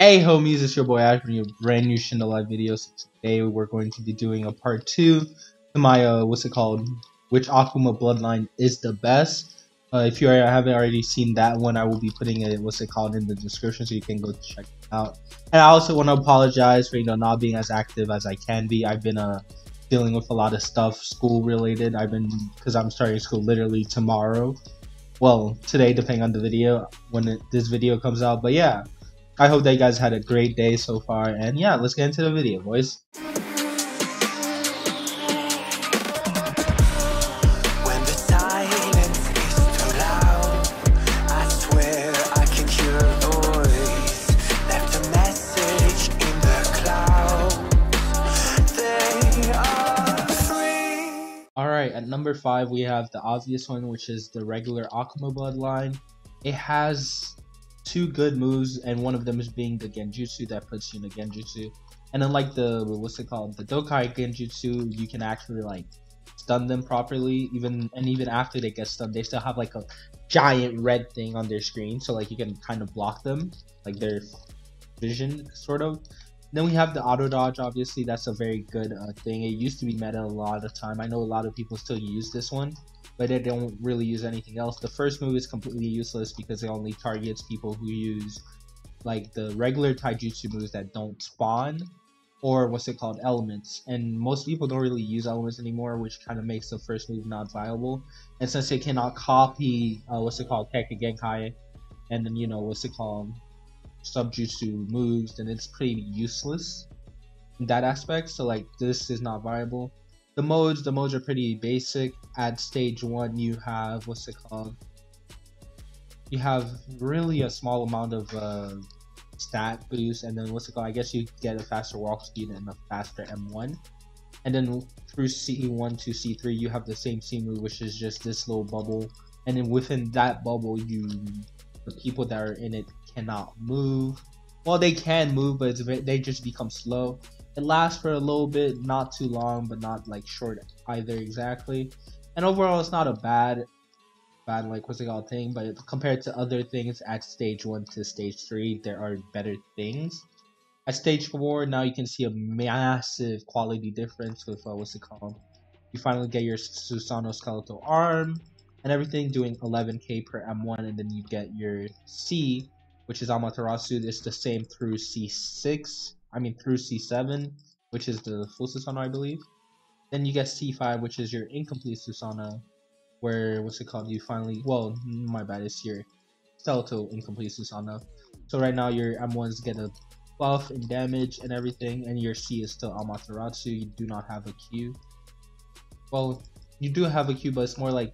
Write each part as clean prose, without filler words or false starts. Hey homies, it's your boy Ash from your brand new Shindo Life video. So today we're going to be doing a part 2 to my, which Akuma bloodline is the best. If you haven't already seen that one, I will be putting it, in the description so you can go check it out. And I also want to apologize for, not being as active as I can be. I've been, dealing with a lot of stuff, school related. Because I'm starting school literally tomorrow. Well, today, depending on the video, when this video comes out, but yeah. I hope that you guys had a great day so far, and yeah, let's get into the video, boys. Alright, at number 5 we have the obvious one, which is the regular Akuma bloodline. It has two good moves, and one of them is being the Genjutsu that puts you in a Genjutsu, and unlike the the Dokai Genjutsu, you can actually stun them properly, even after they get stunned, they still have a giant red thing on their screen, so you can kind of block them, their vision sort of. Then we have the auto dodge. Obviously that's a very good thing. It used to be meta a lot of time. I know a lot of people still use this one, but they don't really use anything else. The first move is completely useless because it only targets people who use the regular taijutsu moves that don't spawn, or elements, and most people don't really use elements anymore, which kind of makes the first move not viable. And since they cannot copy Kekkei Genkai and then Subjutsu moves, then it's pretty useless in that aspect, so this is not viable. The modes are pretty basic. At stage 1 you have you have really a small amount of stat boost, and then I guess you get a faster walk speed and a faster M1, and then through C1 to C3 you have the same C move, which is just this little bubble, and then within that bubble the people that are in it cannot move. Well, they can move, but they just become slow. It lasts for a little bit, not too long, but not short either exactly. And overall, it's not a bad thing, but compared to other things at stage 1 to stage 3, there are better things. At stage 4, now you can see a massive quality difference with you finally get your Susanoo skeletal arm and everything, doing 11k per M1, and then you get your C, which is Amaterasu. It's the same through C6. I mean through C7, which is the full Susanoo, I believe. Then you get C5, which is your incomplete Susanoo, where you finally, it's your skeletal incomplete Susanoo. So right now your M1s get a buff and damage and everything, and your C is still Amaterasu. You do not have a Q. Well, you do have a Q, but it's more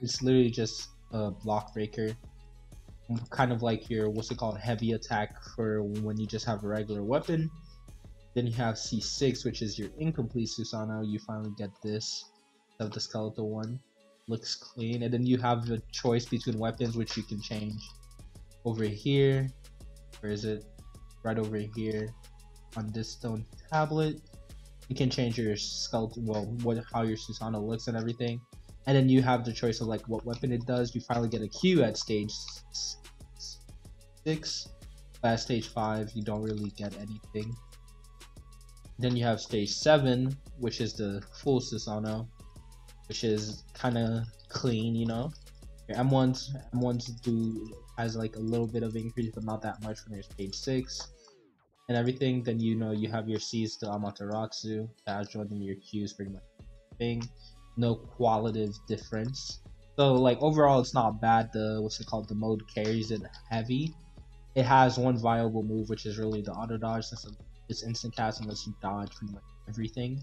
it's literally just a block breaker, kind of like your heavy attack for when you just have a regular weapon. Then you have C6, which is your incomplete Susanoo. You finally get this of the skeletal one, looks clean, and then you have the choice between weapons, which you can change over here. Where is it? Right over here on this stone tablet. You can change your skeletal, how your Susanoo looks and everything. And then you have the choice of what weapon it does. You finally get a Q at stage 6. At stage 5, you don't really get anything. Then you have stage 7, which is the full Susanoo, which is kind of clean, Your M1s do has a little bit of increase, but not that much when you're stage 6 and everything. Then you have your C's to Amaterasu, Dajjal, and your Q's pretty much thing. No qualitative difference, so overall it's not bad. The the mode carries it heavy. It has one viable move, which is really the auto dodge, since it's instant cast unless you dodge pretty much everything,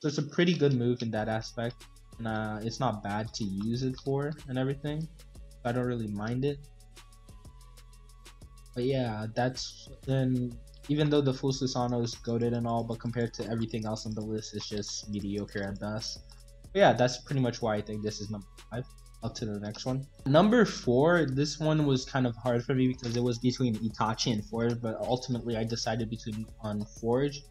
so it's a pretty good move in that aspect, and it's not bad to use it for and everything, so I don't really mind it. But yeah, even though the full Susanoo is goated and all, but compared to everything else on the list, it's just mediocre at best. But yeah, that's pretty much why I think this is number 5. Up to the next one. Number 4, this one was kind of hard for me because it was between Itachi and Forge, but ultimately I decided on Forge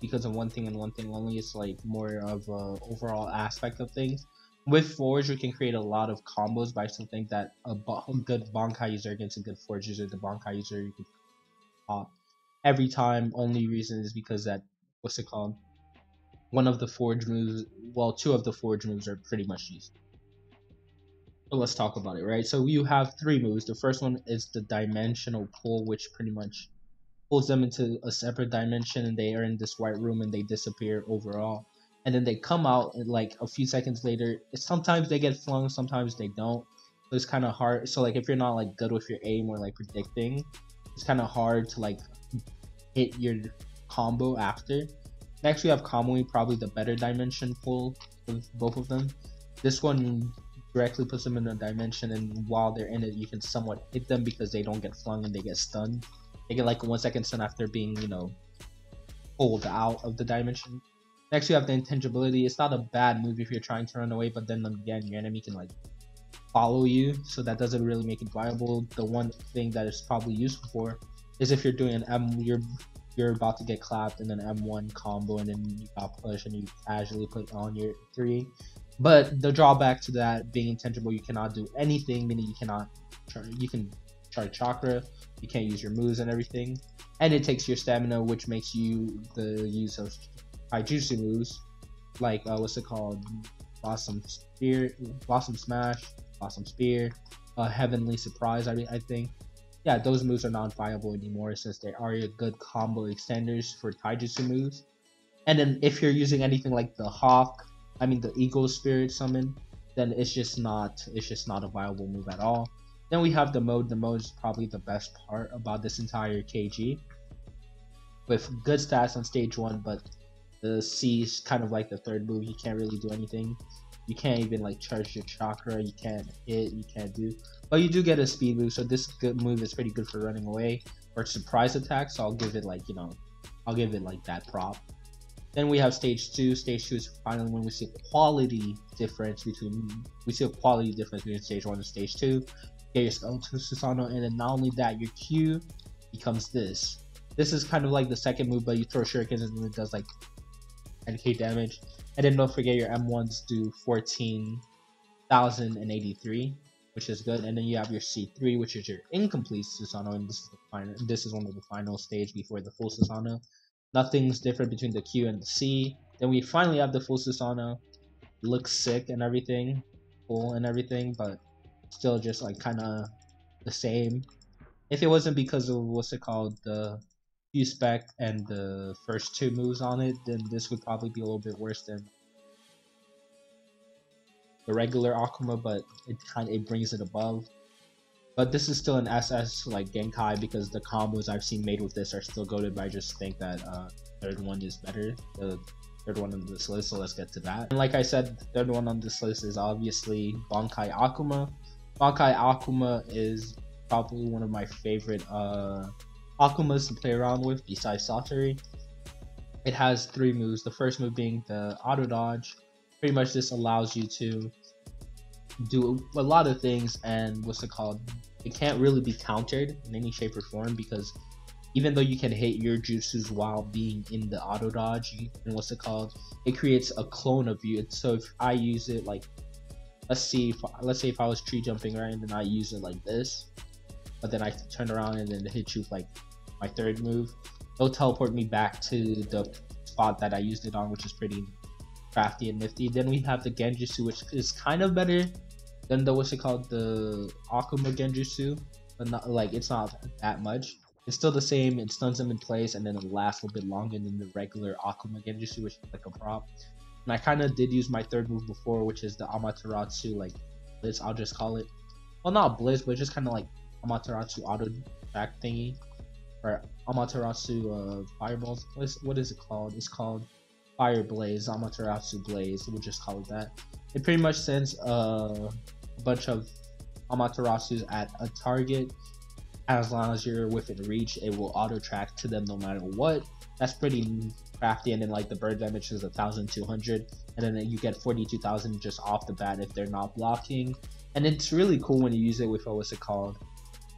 because of one thing and one thing only. It's more of a overall aspect of things. With Forge, you can create a lot of combos, but I still think that a good Bankai user against a good Forge user, the Bankai user, you can every time. Only reason is because that, what's it called? One of the forged moves, well, two of the forged moves are pretty much used. But let's talk about it, right? So you have three moves. The first one is the dimensional pull, which pretty much pulls them into a separate dimension, and they are in this white room and they disappear overall. And then they come out and like a few seconds later. Sometimes they get flung, sometimes they don't. So it's kind of hard. So like if you're not like good with your aim or like predicting, it's kind of hard to like hit your combo after. Next we have Kamui, probably the better dimension pull of both of them. This one directly puts them in a dimension, and while they're in it you can somewhat hit them because they don't get flung and they get stunned. They get like a 1 second stun after being, you know, pulled out of the dimension. Next you have the intangibility. It's not a bad move if you're trying to run away, but then again your enemy can like follow you, so that doesn't really make it viable. The one thing that it's probably useful for is if you're doing an M, you're about to get clapped and then M1 combo and then you got pushed and you casually put on your 3. But the drawback to that being intangible, you cannot do anything, meaning you cannot you can charge chakra, you can't use your moves and everything, and it takes your stamina, which makes you the use of Haijutsu moves like what's it called, Blossom Smash, Blossom Spear, Heavenly Surprise. I think, yeah, those moves are not viable anymore since they are your good combo extenders for Taijutsu moves. And then if you're using anything like the Eagle Spirit Summon, then it's just not a viable move at all. Then we have the mode. The mode is probably the best part about this entire KG, with good stats on stage 1, but the C is kind of like the third move. You can't really do anything. You can't even like charge your chakra, you can't hit, you can't do. But you do get a speed move, so this good move is pretty good for running away or surprise attacks. So I'll give it like, you know, I'll give it like that prop. Then we have stage 2. Stage 2 is finally when we see a quality difference between stage 1 and stage 2. Get yourself to Susanoo, and then not only that, your Q becomes this. This is kind of like the second move, but you throw shurikens and it does like 10k damage. And then don't forget your M1s do 14,083, which is good. And then you have your C3, which is your incomplete Susanoo, and this is the final. This is one of the final stage before the full Susanoo. Nothing's different between the Q and the C. Then we finally have the full Susanoo. Looks sick and everything, cool and everything, but still just like kind of the same. If it wasn't because of the Q spec and the first two moves on it, then this would probably be a little bit worse than the regular Akuma, but it brings it above. But this is still an SS like Genkai, because the combos I've seen made with this are still goated, but I just think that third one is better, the third one on this list, so let's get to that. And like I said, the third one on this list is obviously Bankai Akuma. Bankai Akuma is probably one of my favorite Akumas to play around with besides Satori. It has three moves. The first move being the auto dodge. Pretty much this allows you to do a lot of things, and it can't really be countered in any shape or form, because even though you can hit your jutsus while being in the auto dodge, and it creates a clone of you. So if I use it like, let's say if I was tree jumping, right, and then I use it like this, but then I turn around and then hit you with like my third move, it'll teleport me back to the spot that I used it on, which is pretty crafty and nifty. Then we have the Genjutsu, which is kind of better than the the Akuma Genjutsu, but not like, it's not that much. It's still the same. It stuns them in place, and then it lasts a little bit longer than the regular Akuma Genjutsu, which is like a prop. And I kind of did use my third move before, which is the Amaterasu, like blitz, I'll just call it. Well, not blitz, but just kind of like Amaterasu auto attack thingy, or Amaterasu fireballs. What is it called? It's called Fire Blaze, Amaterasu Blaze, we'll just call it that. It pretty much sends a bunch of Amaterasus at a target. As long as you're within reach, it will auto track to them no matter what. That's pretty crafty. And then like the bird damage is 1,200, and then you get 42,000 just off the bat if they're not blocking. And it's really cool when you use it with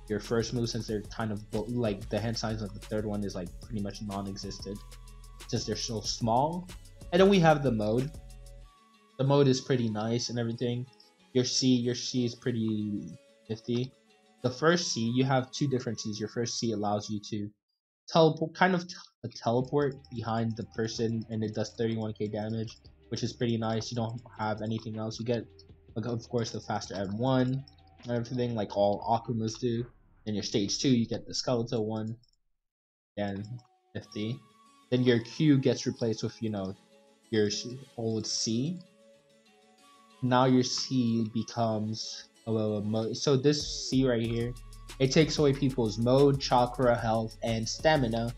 your first move, since they're kind of like the hand signs of the third one is like pretty much non-existent since they're so small. And then we have the mode. The mode is pretty nice and everything. Your C is pretty nifty. The first C, you have two different C's. Your first C allows you to teleport, kind of a teleport behind the person, and it does 31k damage, which is pretty nice. You don't have anything else. You get, like, of course, the faster M1 and everything, like all Akumas do. Then your stage 2, you get the skeletal one, and 50. Then your Q gets replaced with, you know, your old C. Now your C becomes a mode. So this C right here, it takes away people's mode, chakra, health, and stamina.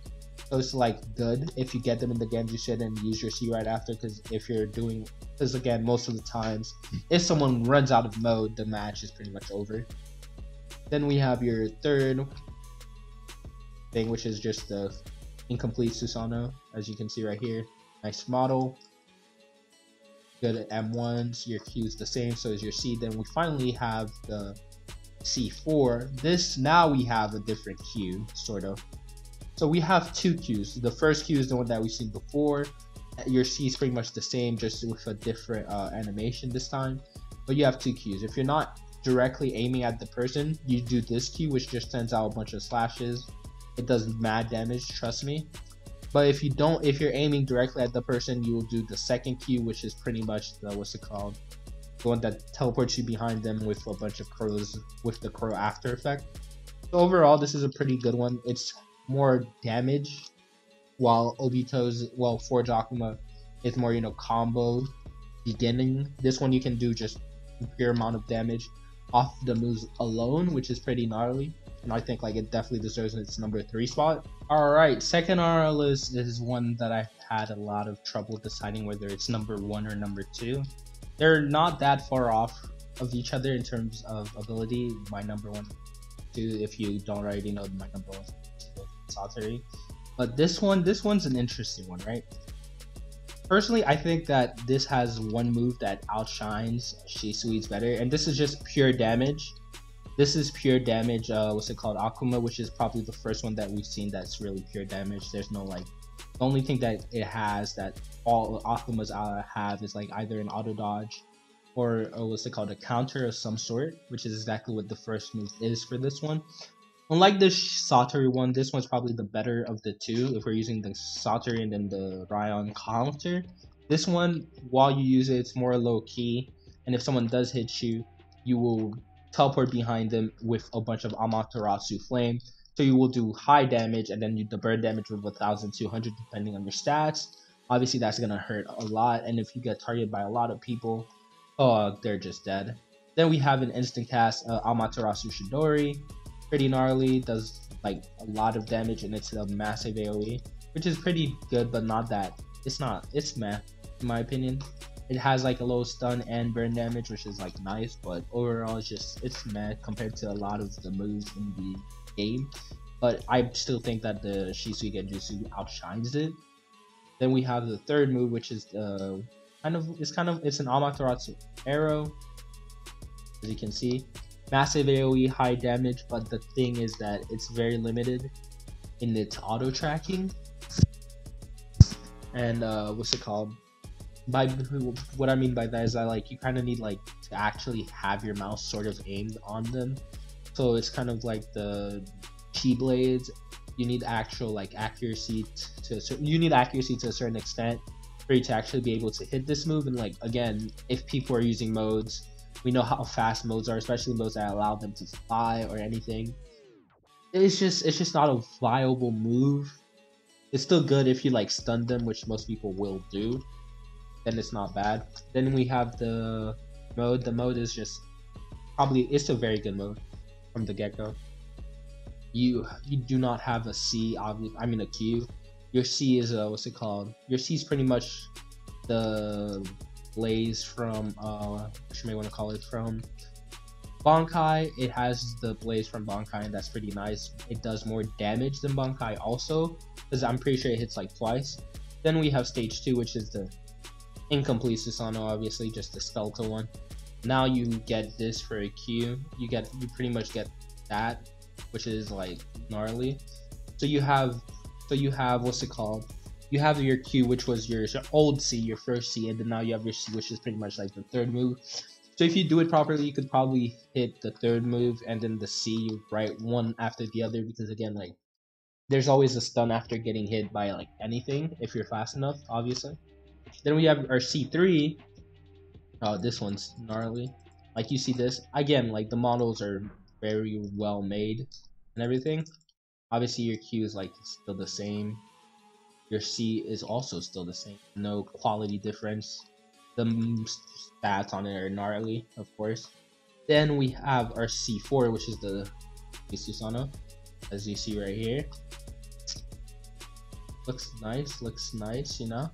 So it's like good if you get them in the Genjutsu and use your C right after, because if you're doing, because again, most of the times, if someone runs out of mode, the match is pretty much over. Then we have your third thing, which is just the incomplete Susanoo, as you can see right here. Nice model. Good at M1s. Your Q is the same, so is your C. Then we finally have the C4. This, now we have a different Q, sort of. So we have two Qs. The first Q is the one that we've seen before. Your C is pretty much the same, just with a different animation this time. But you have two Qs. If you're not directly aiming at the person, you do this Q, which just sends out a bunch of slashes. It does mad damage, trust me. But if you don't, if you're aiming directly at the person, you will do the second Q, which is pretty much the, what's it called, the one that teleports you behind them with a bunch of crows, with the crow after effect. So overall, this is a pretty good one. It's more damage, while Obito's, well, Forged Akuma is more, you know, combo beginning. This one you can do just a pure amount of damage off the moves alone, which is pretty gnarly. And I think, like, it definitely deserves its number 3 spot. Alright, second on our list is one that I've had a lot of trouble deciding whether it's number 1 or number 2. They're not that far off of each other in terms of ability. My number 1, 2, if you don't already know, my number 1 is Satori. But this one's an interesting one, right? Personally, I think that this has one move that outshines Shisui's better, and this is just pure damage. This is pure damage, what's it called, Akuma, which is probably the first one that we've seen that's really pure damage. There's no, like, the only thing that it has that all Akumas have is, like, either an auto dodge or what's it called, a counter of some sort, which is exactly what the first move is for this one. Unlike the Satori one, this one's probably the better of the two. If we're using the Satori and then the Rayon counter, this one, while you use it, it's more low-key, and if someone does hit you, you will teleport behind them with a bunch of Amaterasu flame. So you will do high damage, and then you the burn damage with 1,200 depending on your stats. Obviously that's gonna hurt a lot, and if you get targeted by a lot of people, they're just dead. Then we have an instant cast, Amaterasu Shidori. Pretty gnarly, does like a lot of damage, and it's a massive AoE, which is pretty good, but not that, it's meh in my opinion. It has like a low stun and burn damage, which is like nice, but overall it's just, it's meh compared to a lot of the moves in the game. But I still think that the Shisui Genjutsu outshines it. Then we have the third move, which is it's an Amaterasu arrow, as you can see. Massive AoE, high damage, but the thing is that it's very limited in its auto tracking. And what's it called? By what I mean by that is that, like, you kind of need, like, to actually have your mouse sort of aimed on them. So it's kind of like the chi blades. You need actual, like, accuracy to a certain extent for you to actually be able to hit this move. And, like, again, if people are using modes, we know how fast modes are, especially modes that allow them to fly or anything. It's just not a viable move. It's still good if you, like, stun them, which most people will do. Then it's not bad. Then we have the mode. The mode is just probably, it's a very good mode from the get-go. You do not have a C, obviously. I mean a Q. Your C is what's it called? Your C is pretty much the blaze from what you may want to call it, from Bankai. It has the blaze from Bankai, and that's pretty nice. It does more damage than Bankai also, because I'm pretty sure it hits like twice. Then we have stage 2, which is the incomplete Susanoo, obviously, just the skeletal one. Now you get this for a Q. You pretty much get that, which is like gnarly. So you have what's it called? You have your Q, which was your old C, your first C, and then now you have your C, which is pretty much like the third move. So if you do it properly, you could probably hit the third move and then the C right one after the other, because again, like, There's always a stun after getting hit by like anything if you're fast enough, obviously. Then we have our C3. Oh, this one's gnarly. Like, you see this again, like the models are very well made and everything. Obviously your Q is like still the same. Your C is also still the same. No quality difference. The stats on it are gnarly, of course. Then we have our C4, which is the Susanoo, as you see right here. Looks nice, you know.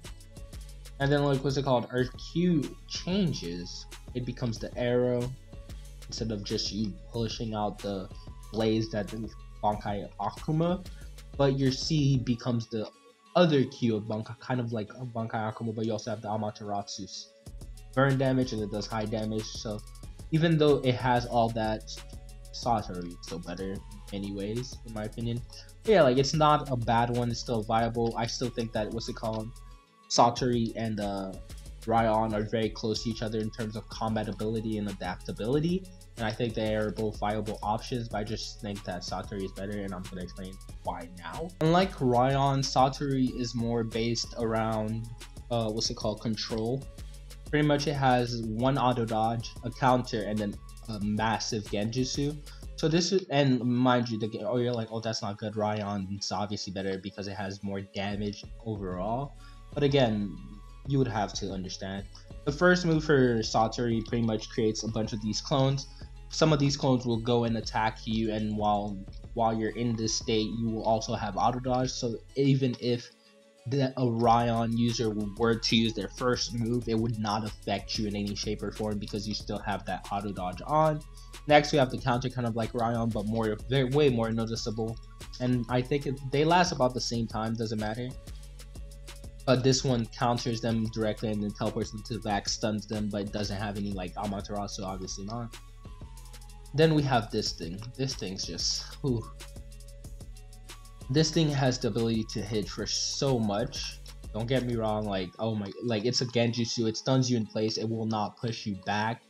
And then, like, what's it called? Our Q changes. It becomes the arrow instead of just you pushing out the blaze that the Bankai Akuma. But your C becomes the other Q of Bankai, kind of like a Bankai Akuma, but you also have the Amaterasu burn damage, and it does high damage. So even though it has all that, Satori is still better in many ways, in my opinion. But yeah, like, it's not a bad one. It's still viable. I still think that, what's it called, Satori and Rayon are very close to each other in terms of compatibility and adaptability, and I think they are both viable options, but I just think that Satori is better, and I'm going to explain why now. Unlike Rayon, Satori is more based around, what's it called, control. Pretty much it has one auto dodge, a counter, and then a massive Genjutsu. So this is, and mind you, the, oh, you're like, oh, that's not good. Rayon is obviously better because it has more damage overall. But again, you would have to understand. The first move for Satori pretty much creates a bunch of these clones. Some of these clones will go and attack you, and while you're in this state, you will also have auto dodge. So even if a Rayon user were to use their first move, it would not affect you in any shape or form because you still have that auto dodge on. Next, we have the counter, kind of like Rayon, but more, they're way more noticeable. And I think they last about the same time, doesn't matter. But this one counters them directly and then teleports them to the back, stuns them, but doesn't have any like Amaterasu, obviously not. Then we have this thing. This thing's just, ooh. This thing has the ability to hit for so much. Don't get me wrong, like, oh my, like, it's a Genjutsu. It stuns you in place. It will not push you back.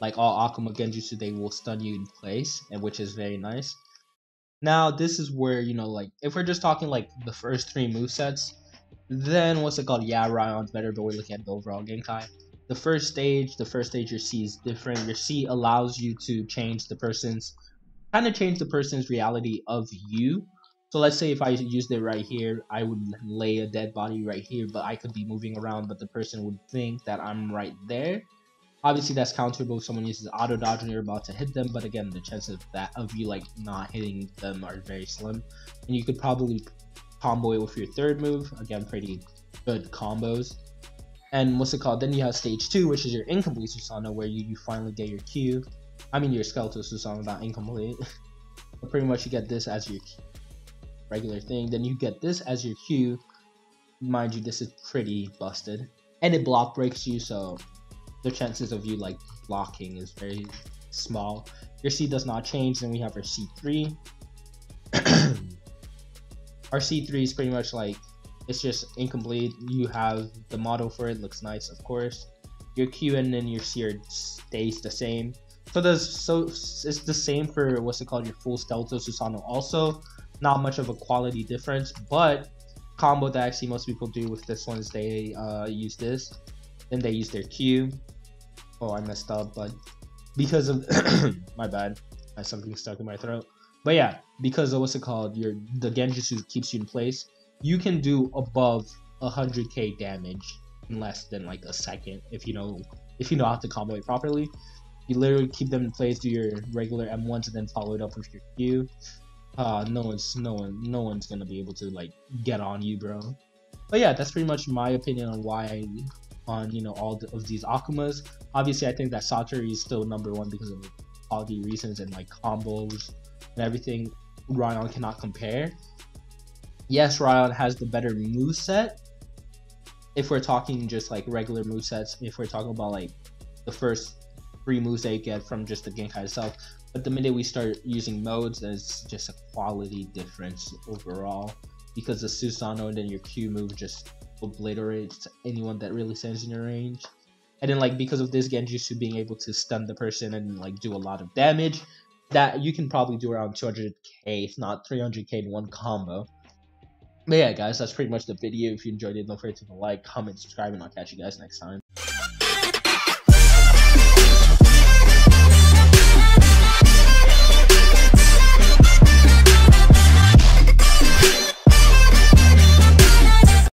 Like all Akuma Genjutsu, they will stun you in place, and which is very nice. Now, this is where, you know, like, if we're just talking like the first three movesets, then what's it called? Yeah, Ryan's better, but we're looking at the overall Genkai. The first stage, your C is different. Your C allows you to change the person's, kind of change the person's reality of you. So let's say if I used it right here, I would lay a dead body right here, but I could be moving around, but the person would think that I'm right there. Obviously, that's counterable if someone uses auto dodge and you're about to hit them, but again, the chances of that, of you like not hitting them, are very slim, and you could probably combo it with your third move. Again, pretty good combos. And what's it called? Then you have stage 2, which is your incomplete Susanoo, where you finally get your Q. I mean, your skeletal Susanoo, not incomplete. But pretty much you get this as your regular thing. Then you get this as your Q. Mind you, this is pretty busted. And it block breaks you, so the chances of you like blocking is very small. Your C does not change. Then we have our C3. Our C3 is pretty much like, it's just incomplete. You have the model for it, looks nice, of course. Your Q and then your C stays the same. So it's the same for, what's it called, your full skeletal Susanoo also. Not much of a quality difference, but combo that actually most people do with this one is they use this. Then they use their Q. Oh, I messed up, but because of, my bad, I had something stuck in my throat. But yeah, because of what's it called, the Genjutsu keeps you in place, you can do above 100k damage in less than like a second if you know how to combo it properly. You literally keep them in place, do your regular M1s, and then follow it up with your Q. No one's gonna be able to like get on you, bro. But yeah, that's pretty much my opinion on why all of these Akumas. Obviously, I think that Satori is still number one because of quality reasons and like combos and everything. Rayon cannot compare. Yes, Rayon has the better moveset. If we're talking just like regular movesets, if we're talking about like the first three moves they get from just the Genkai itself. But the minute we start using modes, it's just a quality difference overall. Because the Susanoo and then your Q move just obliterates anyone that really stands in your range. And then like because of this Genjutsu being able to stun the person and like do a lot of damage, that you can probably do around 200k, if not 300k in one combo. But yeah, guys, that's pretty much the video. If you enjoyed it, don't forget to like, comment, subscribe, and I'll catch you guys next time.